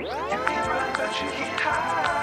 You can run, but you can't hide.